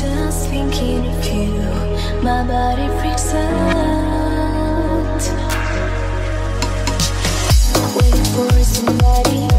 Just thinking of you, my body freaks out. Waiting for somebody.